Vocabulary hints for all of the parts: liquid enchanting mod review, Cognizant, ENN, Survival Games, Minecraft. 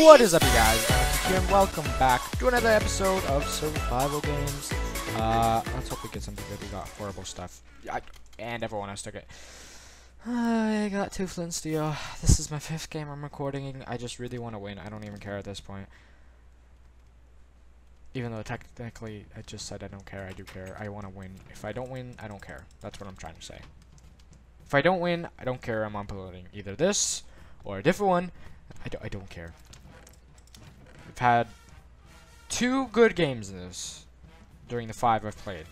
What is up, you guys? I'm here, and welcome back to another episode of Survival Games. Let's hope we get something good. We got horrible stuff. And everyone else took it. I got 2 flint steel. This is my 5th game I'm recording. I just really want to win. I don't even care at this point. Even though technically I just said I don't care, I do care. I want to win. If I don't win, I don't care. That's what I'm trying to say. If I don't win, I don't care. I'm uploading either this or a different one. I don't care. I've had 2 good games in this during the 5 I've played.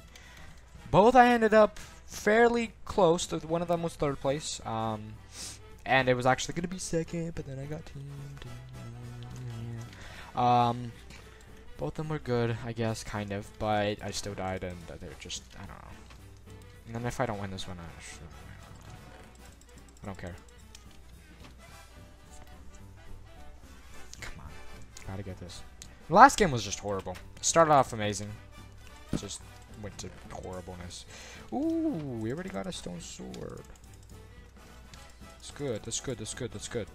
Both I ended up fairly close. One of them was 3rd place, and it was actually going to be 2nd, but then I got teamed. Both of them were good, I guess, kind of, but I still died, and they're just, I don't know. And then if I don't win this one, I don't care. Gotta get this. The last game was just horrible. Started off amazing, just went to horribleness. Ooh, we already got a stone sword. That's good. That's good. That's good. That's good.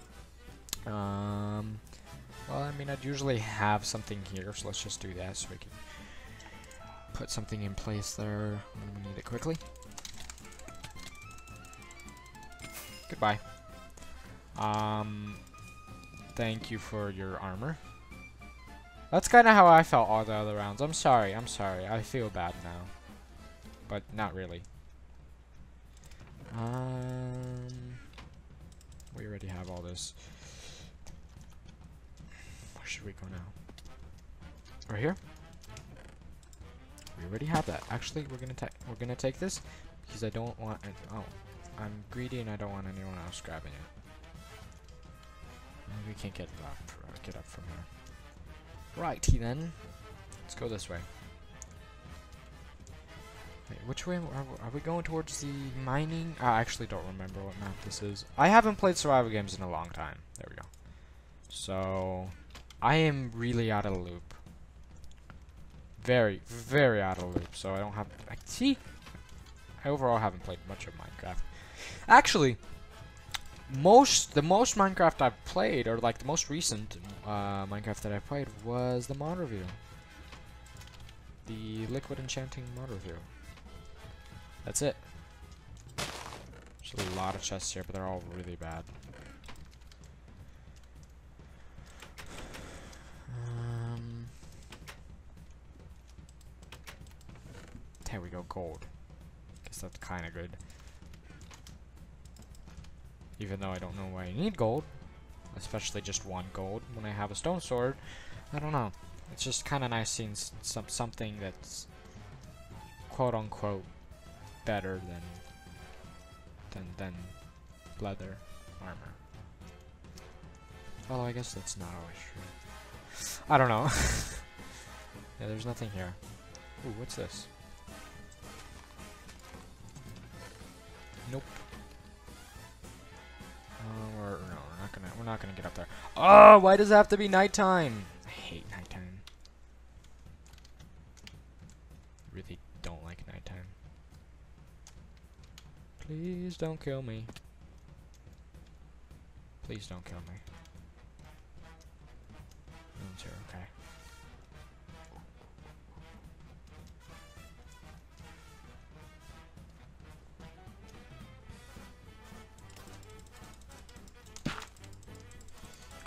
Well, I mean, I'd usually have something here, so let's just do that so we can put something in place there when we need it quickly. Goodbye. Thank you for your armor. That's kind of how I felt all the other rounds. I'm sorry. I'm sorry. I feel bad now. But not really. We already have all this. Where should we go now? Right here? We already have that. Actually, we're gonna take this because I don't want it. Oh, I'm greedy and I don't want anyone else grabbing it. We can't get up from here. Righty then, let's go this way. Wait, which way are we going? Towards the mining? I actually don't remember what map this is. I haven't played survival games in a long time. There we go. So I am really out of the loop. Very, very out of the loop. So I don't have. See, I overall haven't played much of Minecraft. Actually, the most Minecraft I've played, or like the most recent Minecraft that I played, was the mod review, the liquid enchanting mod review. That's it. There's a lot of chests here, but they're all really bad. There we go, gold. Guess that's kind of good. Even though I don't know why I need gold, especially just 1 gold when I have a stone sword. I don't know. It's just kind of nice seeing something that's quote unquote better than leather armor. Although I guess that's not always true. I don't know. Yeah, there's nothing here. Ooh, what's this? Nope. We're not gonna get up there. Oh, why does it have to be nighttime? I hate nighttime. Really don't like nighttime. Please don't kill me. Please don't kill me. Here, okay.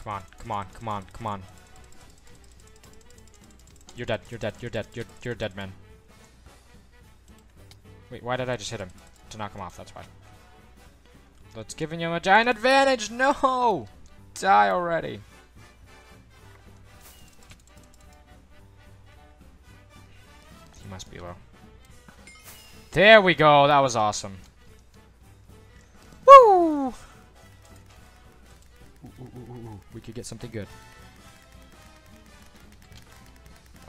Come on, come on, come on, come on. You're dead, you're dead, you're dead, you're dead, man. Wait, why did I just hit him? To knock him off, that's why. That's giving him a giant advantage! No! Die already! He must be low. There we go, that was awesome. Woo! Ooh, we could get something good.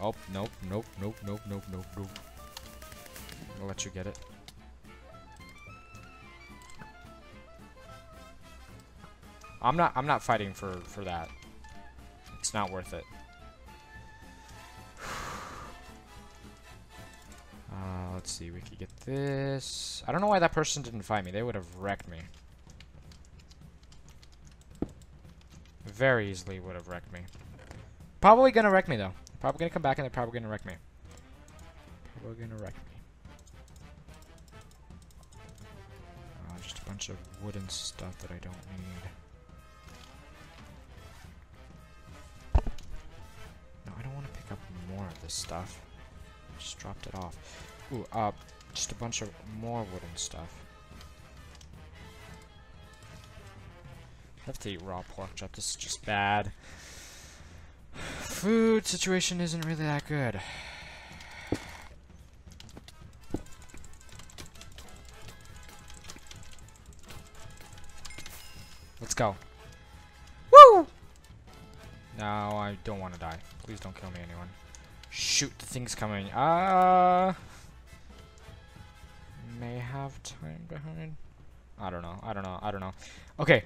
Oh, nope, nope, nope, nope, nope, nope, nope. I'll let you get it. I'm not fighting for that. It's not worth it. Let's see, we could get this. I don't know why that person didn't fight me. They would have wrecked me. Very easily would have wrecked me. Probably gonna wreck me though. Probably gonna come back and they're probably gonna wreck me. Probably gonna wreck me. Just a bunch of wooden stuff that I don't need. No, I don't want to pick up more of this stuff. I just dropped it off. Ooh, just a bunch of more wooden stuff. I have to eat raw pork chop. This is just bad. Food situation isn't really that good. Let's go. Woo! No, I don't want to die. Please don't kill me, anyone. Shoot, the thing's coming. May have time behind. I don't know. Okay.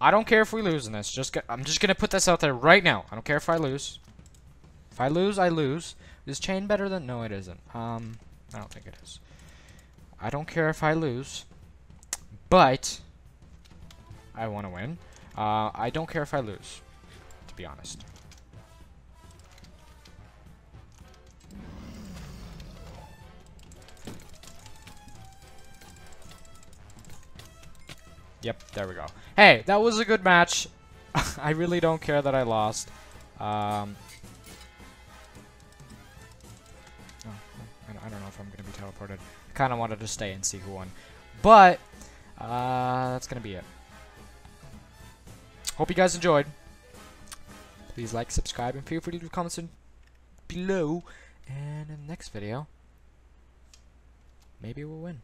I don't care if we lose in this. I'm just gonna put this out there right now. I don't care if I lose. If I lose, I lose. Is chain better than? No, it isn't. I don't think it is. I don't care if I lose, but I want to win. I don't care if I lose, to be honest. Yep, there we go. Hey, that was a good match. I really don't care that I lost. Oh, I don't know if I'm going to be teleported. I kind of wanted to stay and see who won. But, that's going to be it. Hope you guys enjoyed. Please like, subscribe, and feel free to leave comments below. And in the next video, maybe we'll win.